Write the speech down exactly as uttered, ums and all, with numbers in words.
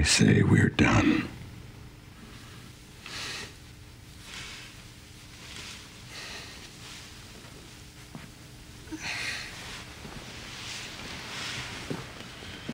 I say we're done.